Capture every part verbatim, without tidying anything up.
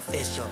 sacrificial.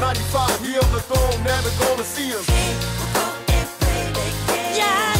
ninety-five, he on the throne, never gonna see him. Hey, we'll go and play the game. Yeah.